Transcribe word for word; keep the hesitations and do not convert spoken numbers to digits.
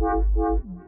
Thank you.